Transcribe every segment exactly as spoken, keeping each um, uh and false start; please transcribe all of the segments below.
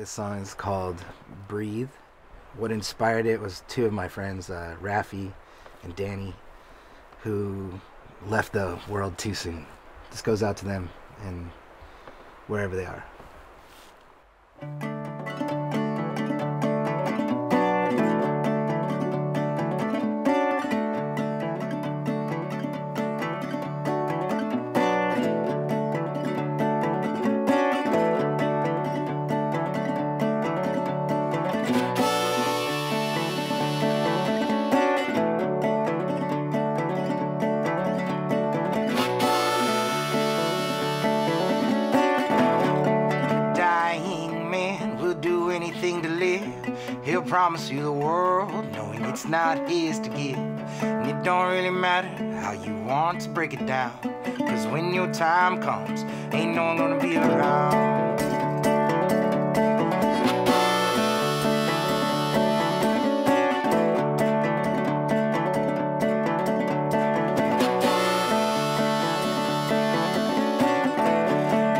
This song is called Breathe. What inspired it was two of my friends, uh, Rafi and Danny, who left the world too soon. This goes out to them and wherever they are. Anything to live, he'll promise you the world, knowing it's not his to give. And it don't really matter how you want to break it down, cause when your time comes, ain't no one gonna be around.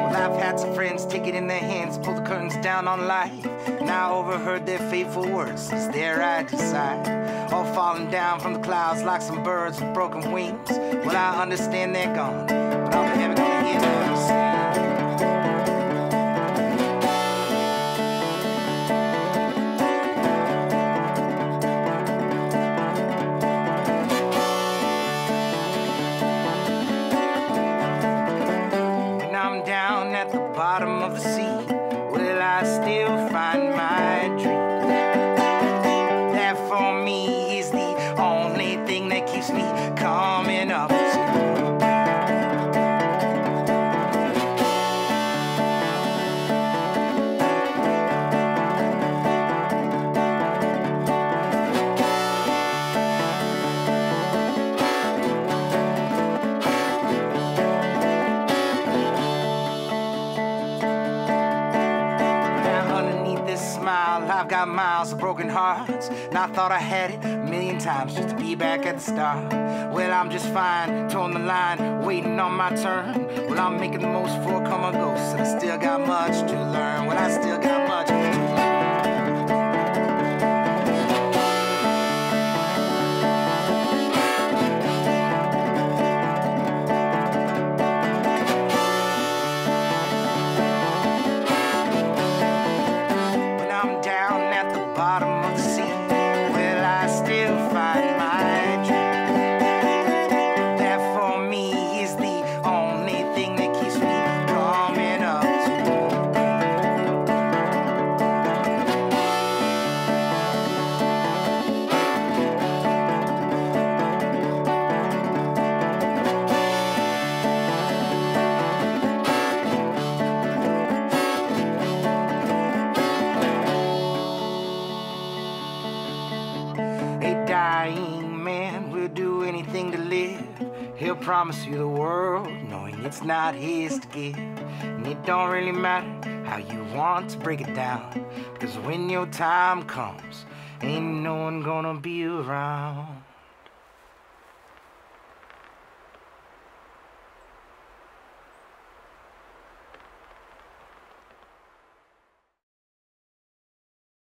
Well, I've had some friends take it in their hands, pull the curtains down on life. Now overheard their fateful words, since there I decide. All falling down from the clouds like some birds with broken wings. Well, I understand they're gone, but I'm never gonna hear them sing. When I'm down at the bottom of the sea, will I still find my dream? That for me is the only thing that keeps me coming up smile. I've got miles of broken hearts, and I thought I had it a million times just to be back at the start. Well, I'm just fine, toeing the line, waiting on my turn. Well, I'm making the most for come and go, and I still got much to learn. Well, I still got much to learn. Dying man will do anything to live. He'll promise you the world, knowing it's not his to give. And it don't really matter how you want to break it down, because when your time comes, ain't no one gonna be around.